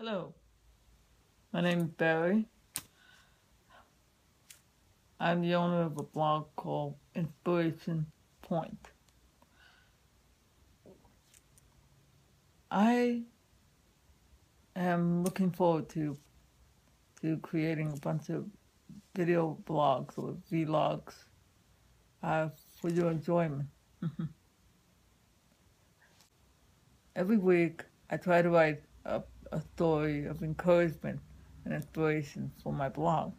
Hello, my name is Barry. I'm the owner of a blog called Inspiration Point. I am looking forward to creating a bunch of video blogs or vlogs for your enjoyment. Every week I try to write a story of encouragement and inspiration for my blog,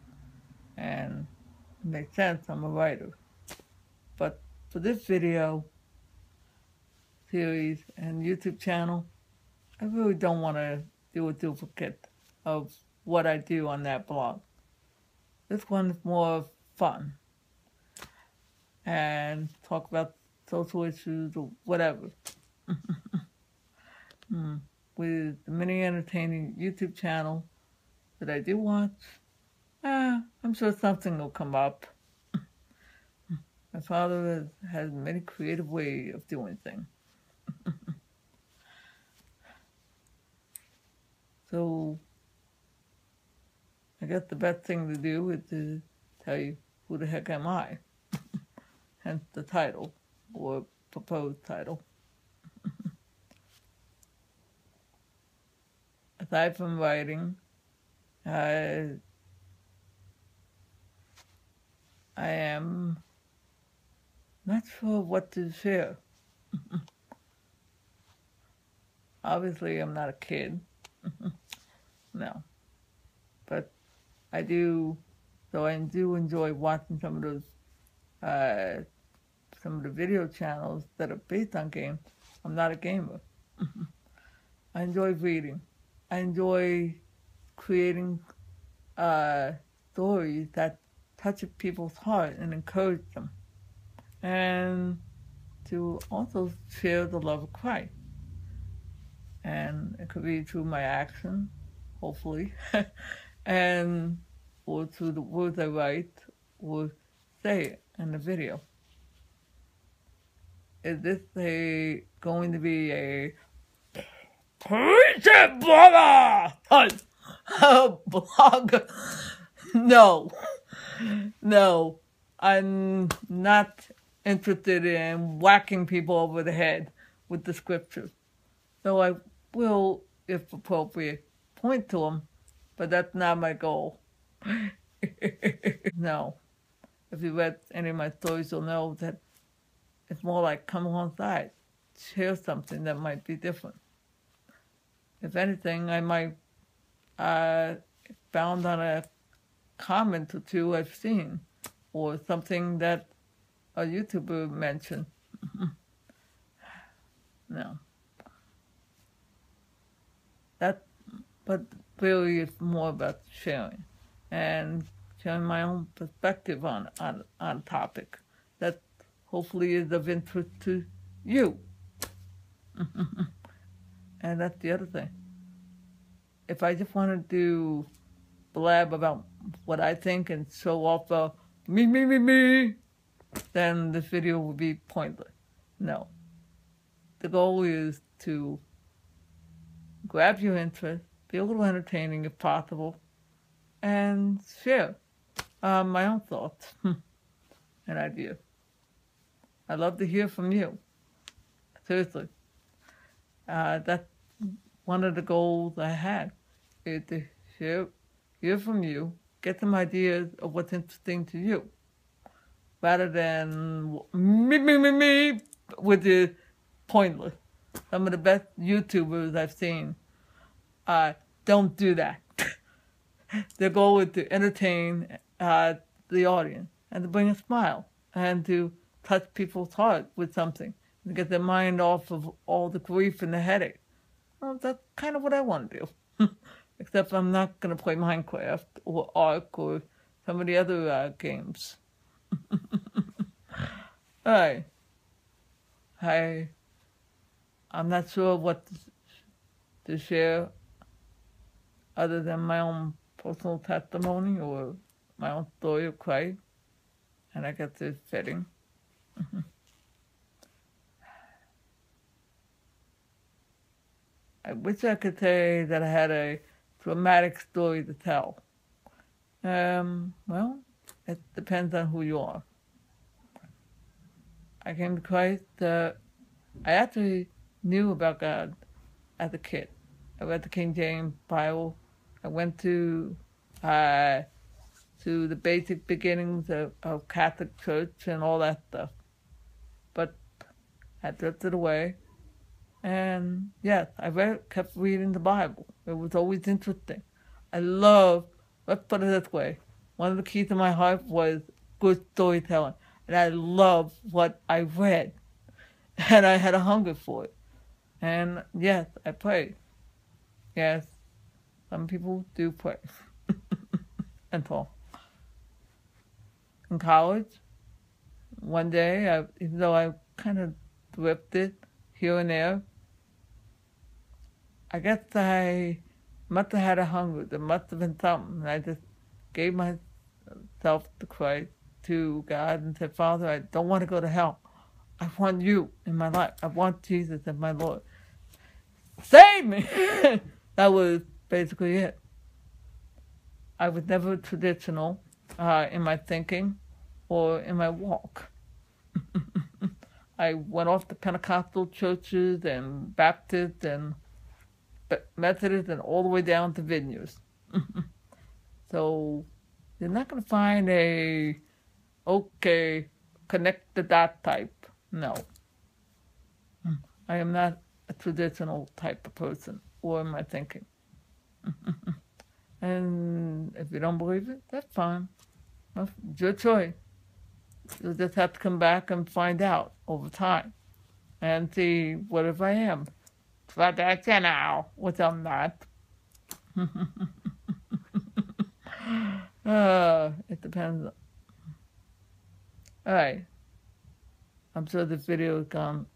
and it makes sense, I'm a writer. But for this video series and YouTube channel, I really don't want to do a duplicate of what I do on that blog. This one is more fun and talk about social issues or whatever. With the many entertaining YouTube channel that I do watch, I'm sure something will come up. My father has many creative ways of doing things. So, I guess the best thing to do is to tell you who the heck am I, hence the title, or proposed title. Aside from writing, I am not sure what to share. Obviously, I'm not a kid. No. But I do, so I do enjoy watching some of those, some of the video channels that are based on games. I'm not a gamer. I enjoy reading. I enjoy creating stories that touch people's heart and encourage them, and to also share the love of Christ. And it could be through my action, hopefully, and or through the words I write or say in the video. Is this going to be a preacher blogger! Blogger! No. I'm not interested in whacking people over the head with the scriptures. So I will, if appropriate, point to them, but that's not my goal. No. If you read any of my stories, you'll know that it's more like come alongside, share something that might be different. If anything, I might found on a comment or two I've seen, or something that a YouTuber mentioned. No. But really it's more about sharing, and sharing my own perspective on a topic that hopefully is of interest to you. And that's the other thing. If I just want to do blab about what I think and show off me, then this video will be pointless. No. The goal is to grab your interest, be a little entertaining if possible, and share my own thoughts and ideas. I'd love to hear from you. Seriously. That's one of the goals I had, is to hear from you, get some ideas of what's interesting to you, rather than me, which is pointless. Some of the best YouTubers I've seen don't do that. Their goal is to entertain the audience, and to bring a smile, and to touch people's heart with something. To get their mind off of all the grief and the headache. Well, that's kind of what I want to do. Except I'm not going to play Minecraft or Ark or some of the other games. Alright. I'm not sure what to share other than my own personal testimony or my own story of Christ. And I guess it's fitting. I I wish I could say that I had a dramatic story to tell. Well, it depends on who you are. I came to Christ, I actually knew about God as a kid. I read the King James Bible. I went to the basic beginnings of Catholic Church and all that stuff. But I drifted away. And yes, I kept reading the Bible. It was always interesting. I love, let's put it this way, one of the keys to my heart was good storytelling. And I loved what I read. And I had a hunger for it. And yes, I prayed. Yes, some people do pray. And all. In college, one day, even though I kind of drifted here and there, I guess I must have had a hunger. There must have been something. I just gave myself to Christ, to God, and said, Father, I don't want to go to hell. I want you in my life. I want Jesus as my Lord. Save me! That was basically it. I was never traditional in my thinking or in my walk. I went off to Pentecostal churches and Baptist and Methodist and all the way down to Vineyards. So you're not going to find a, okay, connect the dot type. No. I am not a traditional type of person or in my thinking. And if you don't believe it, that's fine. That's your choice. You'll just have to come back and find out over time and see what if I am traditional, which I'm not. It depends. All right. I'm sure this video has gone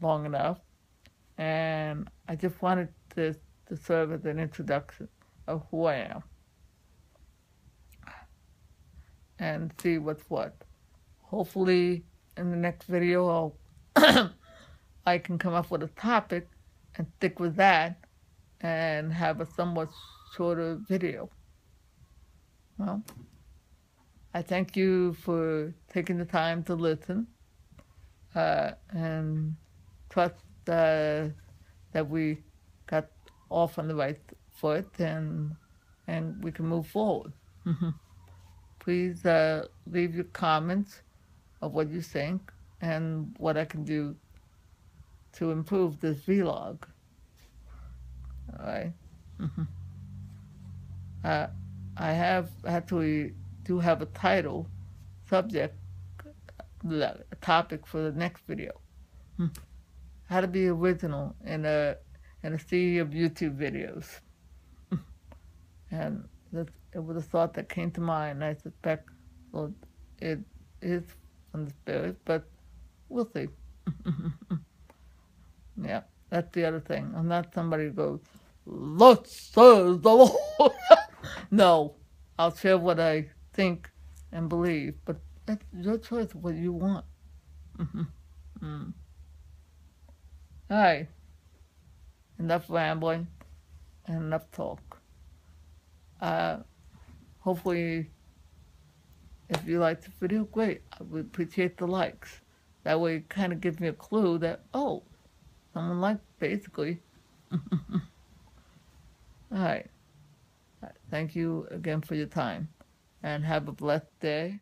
long enough. And I just wanted this to serve as an introduction of who I am and see what's what. Hopefully in the next video I can come up with a topic and stick with that and have a somewhat shorter video. Well, I thank you for taking the time to listen and trust that we got off on the right foot and we can move forward. Please leave your comments of what you think and what I can do to improve this vlog. All right. I have actually do have a title, subject, topic for the next video. How to be original in a sea of YouTube videos. And it was a thought that came to mind. I suspect, well, it is from the Spirit, but we'll see. Yeah, that's the other thing. I'm not somebody who goes, "Thus says the Lord." No, I'll share what I think and believe, but that's your choice, what you want. All right. Enough rambling and enough talk. Hopefully, if you liked the video, great. I would appreciate the likes. That way it kind of gives me a clue that, oh, someone liked, basically. All right. Thank you again for your time. And have a blessed day.